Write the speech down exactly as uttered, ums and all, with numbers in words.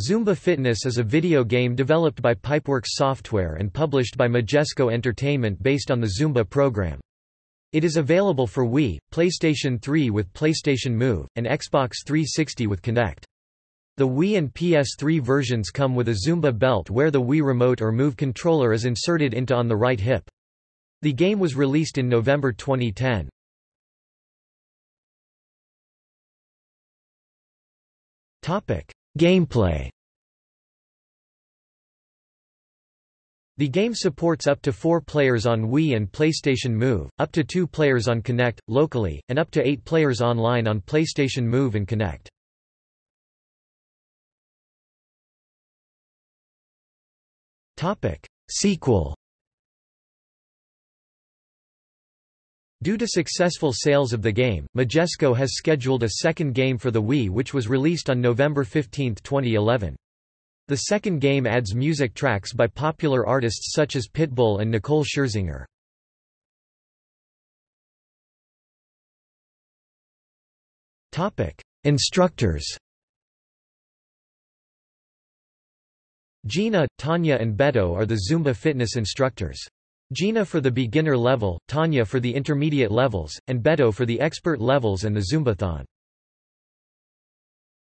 Zumba Fitness is a video game developed by Pipeworks Software and published by Majesco Entertainment based on the Zumba program. It is available for Wii, PlayStation three with PlayStation Move, and Xbox three sixty with Kinect. The Wii and P S three versions come with a Zumba Belt where the Wii Remote or Move controller is inserted into on the right hip. The game was released in November twenty ten. Gameplay. The game supports up to four players on Wii and PlayStation Move, up to two players on Kinect, locally, and up to eight players online on PlayStation Move and Kinect. Sequel. Due to successful sales of the game, Majesco has scheduled a second game for the Wii, which was released on November fifteenth twenty eleven. The second game adds music tracks by popular artists such as Pitbull and Nicole Scherzinger. Instructors. Gina, Tanya and Beto are the Zumba Fitness instructors. Gina for the beginner level, Tanya for the intermediate levels, and Beto for the expert levels and the Zumbathon.